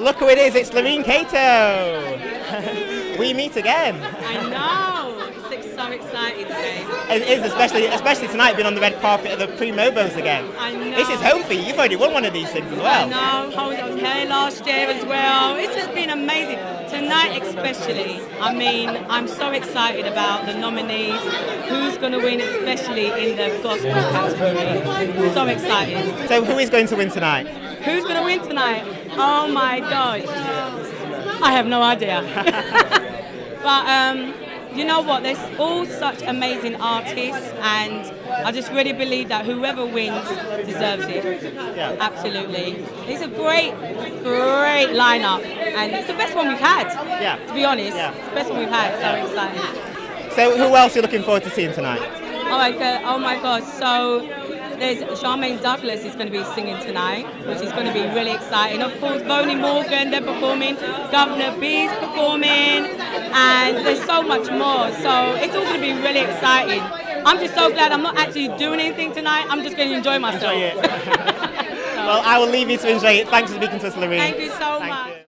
Look who it is, it's Lurine Cato. We meet again. I know, it's so exciting today. It is, especially tonight, being on the red carpet at the Pre-MOBOs again. I know. This is home for you, you've already won one of these things as well. I know, I was here last year as well. It's just been amazing. Tonight especially, I mean, I'm so excited about the nominees, who's going to win, especially in the gospel category. So excited. So who is going to win tonight? Who's going to win tonight? Oh my gosh, I have no idea. But you know what, there's all such amazing artists, and I just really believe that whoever wins deserves it. Yeah. Absolutely. It's a great, great lineup, and it's the best one we've had, yeah. To be honest. Yeah. It's the best one we've had, so excited. So who else are you looking forward to seeing tonight? Oh my gosh, so... There's Charmaine Douglas is going to be singing tonight, which is going to be really exciting. Of course, Voni Morgan, they're performing. Governor B is performing. And there's so much more. So it's all going to be really exciting. I'm just so glad I'm not actually doing anything tonight. I'm just going to enjoy myself. Enjoy it. Well, I will leave you to enjoy it. Thanks for speaking to us, Lurine. Thank you so much.